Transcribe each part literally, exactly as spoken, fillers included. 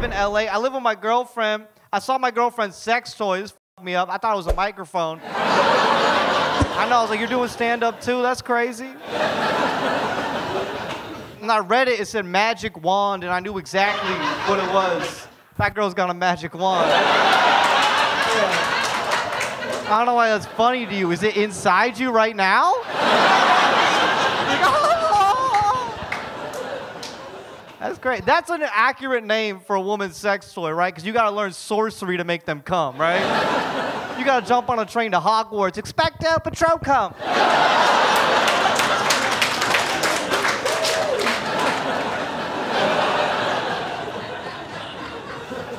live in L A. I live with my girlfriend. I saw my girlfriend's sex toy. This f***ed me up. I thought it was a microphone. I know, I was like, you're doing stand-up too? That's crazy. And I read it, it said magic wand, and I knew exactly what it was. That girl's got a magic wand. Yeah. I don't know why that's funny to you. Is it inside you right now? That's great. That's an accurate name for a woman's sex toy, right? Because you got to learn sorcery to make them come, right? You got to jump on a train to Hogwarts. Expecto Patronum.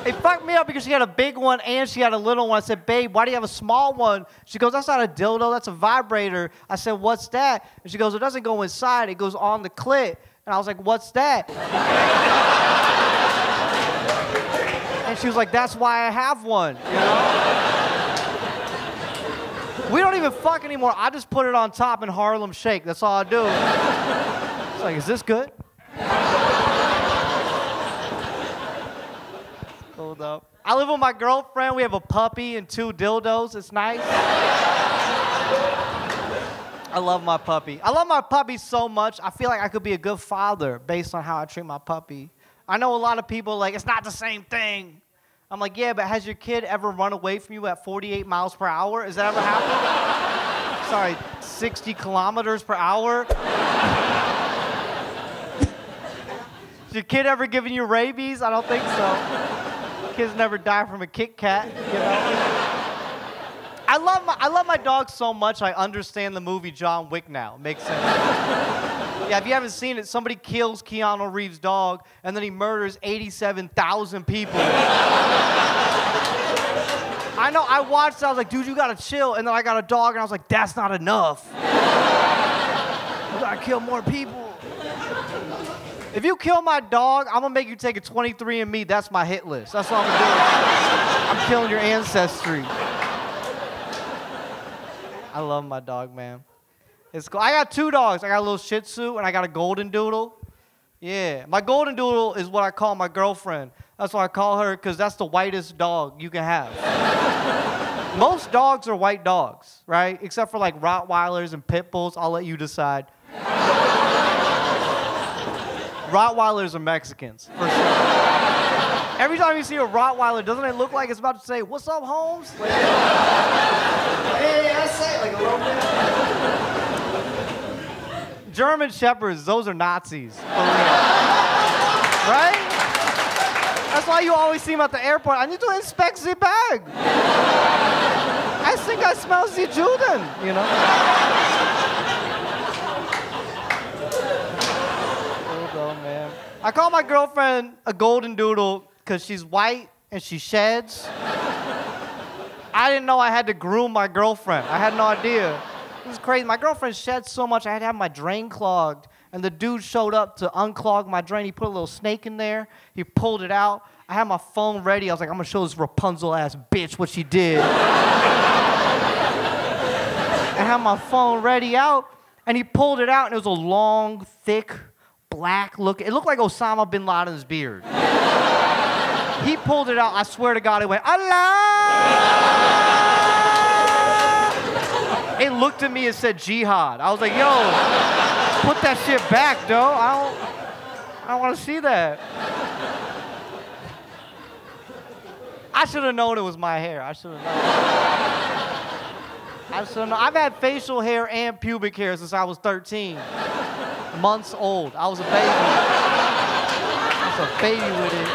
It fucked me up because she had a big one and she had a little one. I said, babe, why do you have a small one? She goes, that's not a dildo, that's a vibrator. I said, what's that? And she goes, it doesn't go inside, it goes on the clit. And I was like, what's that? And she was like, that's why I have one, you know? We don't even fuck anymore. I just put it on top and Harlem shake. That's all I do. It's like, is this good? It's cold up. I live with my girlfriend. We have a puppy and two dildos. It's nice. I love my puppy. I love my puppy so much, I feel like I could be a good father based on how I treat my puppy. I know a lot of people are like, it's not the same thing. I'm like, yeah, but has your kid ever run away from you at forty-eight miles per hour? Has that ever happened? Sorry, sixty kilometers per hour? Has your kid ever given you rabies? I don't think so. Kids never die from a Kit Kat, you know? I love, my, I love my dog so much, I understand the movie John Wick now. Makes sense. Yeah, if you haven't seen it, somebody kills Keanu Reeves' dog, and then he murders eighty-seven thousand people. I know, I watched it, I was like, dude, you gotta chill. And then I got a dog, and I was like, that's not enough. You gotta kill more people. If you kill my dog, I'm gonna make you take a twenty-three and me. That's my hit list. That's what I'm gonna do. I'm killing your ancestry. I love my dog, man. It's cool. I got two dogs. I got a little Shih Tzu and I got a Golden Doodle. Yeah. My Golden Doodle is what I call my girlfriend. That's what I call her because that's the whitest dog you can have. Most dogs are white dogs, right? Except for like Rottweilers and Pit Bulls. I'll let you decide. Rottweilers are Mexicans, for sure. Every time you see a Rottweiler, doesn't it look like it's about to say, what's up, Holmes? Hey, I say like a little bit. German Shepherds, those are Nazis. For real. Right? That's why you always see them at the airport. I need to inspect the bag. I think I smell the Juden, you know? Hold on, man. I call my girlfriend a Golden Doodle because she's white and she sheds. I didn't know I had to groom my girlfriend. I had no idea. It was crazy. My girlfriend shed so much, I had to have my drain clogged. And the dude showed up to unclog my drain. He put a little snake in there. He pulled it out. I had my phone ready. I was like, I'm going to show this Rapunzel-ass bitch what she did. I had my phone ready out, and he pulled it out, and it was a long, thick, black look. It looked like Osama bin Laden's beard. He pulled it out. I swear to God, it went, Allah! It looked at me and said, jihad. I was like, yo, put that shit back, though. I don't, I don't want to see that. I should have known it was my hair. I should have known. I should have known. I've had facial hair and pubic hair since I was thirteen months old. I was a baby. I was a baby with it.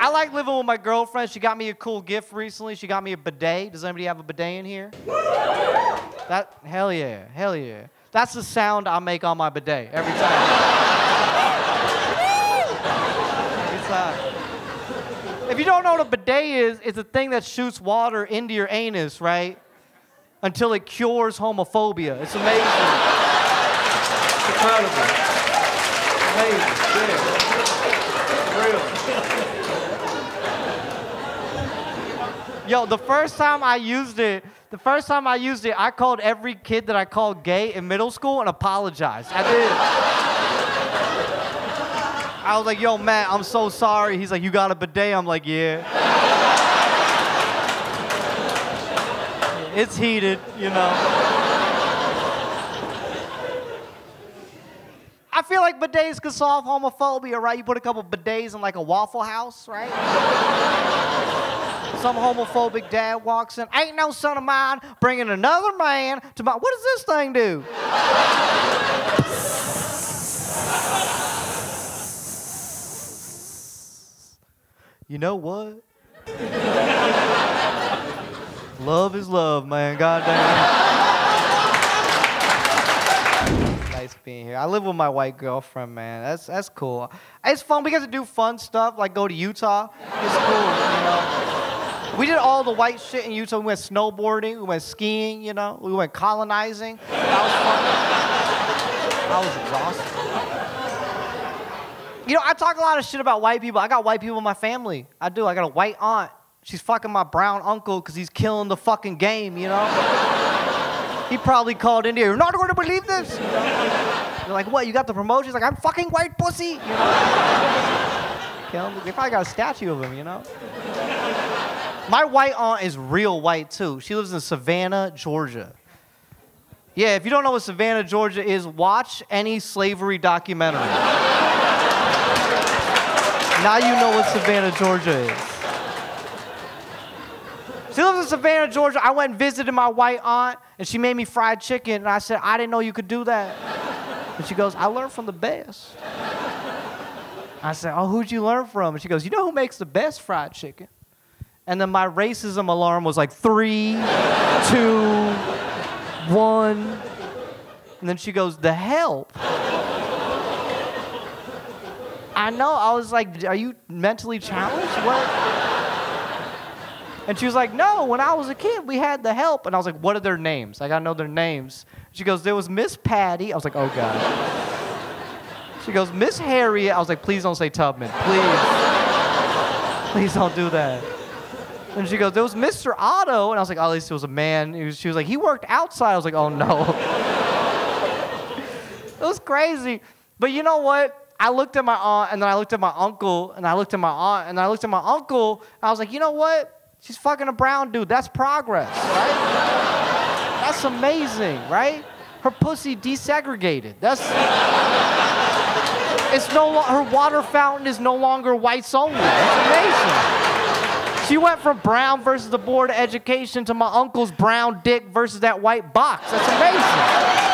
I like living with my girlfriend. She got me a cool gift recently. She got me a bidet. Does anybody have a bidet in here? That, hell yeah, hell yeah. That's the sound I make on my bidet every time. Every time. If you don't know what a bidet is, it's a thing that shoots water into your anus, right? Until it cures homophobia. It's amazing. It's incredible. Amazing. Yeah. It's real. Yo, the first time I used it, the first time I used it, I called every kid that I called gay in middle school and apologized. I did. I was like, yo, Matt, I'm so sorry. He's like, you got a bidet? I'm like, yeah. It's heated, you know. I feel like bidets could solve homophobia, right? You put a couple bidets in like a Waffle House, right? Some homophobic dad walks in, ain't no son of mine bringing another man to my, what does this thing do? You know what? Love is love, man, goddamn. Being here. I live with my white girlfriend, man. That's that's cool. It's fun. We get to do fun stuff, like go to Utah. It's cool, you know. We did all the white shit in Utah. We went snowboarding. We went skiing, you know. We went colonizing. That was fun. I was exhausted. You know, I talk a lot of shit about white people. I got white people in my family. I do. I got a white aunt. She's fucking my brown uncle because he's killing the fucking game, you know. He probably called India. You're not going to believe this. You know? You're like, what? You got the promotion? He's like, I'm fucking white pussy. You know? Kill him. They probably got a statue of him, you know? My white aunt is real white, too. She lives in Savannah, Georgia. Yeah, if you don't know what Savannah, Georgia is, watch any slavery documentary. Now you know what Savannah, Georgia is. She lives in Savannah, Georgia. I went and visited my white aunt, and she made me fried chicken, and I said, I didn't know you could do that. And she goes, I learned from the best. I said, oh, who'd you learn from? And she goes, you know who makes the best fried chicken? And then my racism alarm was like three, two, one. And then she goes, the help. I know. I was like, are you mentally challenged? What? And she was like, no, when I was a kid, we had the help. And I was like, what are their names? Like, I know their names. She goes, there was Miss Patty. I was like, oh, God. She goes, Miss Harriet. I was like, please don't say Tubman. Please. Please don't do that. And she goes, there was Mister Otto. And I was like, oh, at least it was a man. He was, she was like, he worked outside. I was like, oh, no. It was crazy. But you know what? I looked at my aunt, and then I looked at my uncle, and I looked at my aunt, and I looked at my uncle. And I was like, you know what? She's fucking a brown dude. That's progress, right? That's amazing, right? Her pussy desegregated. That's... It's no... Her water fountain is no longer whites only. That's amazing. She went from brown versus the board of education to my uncle's brown dick versus that white box. That's amazing.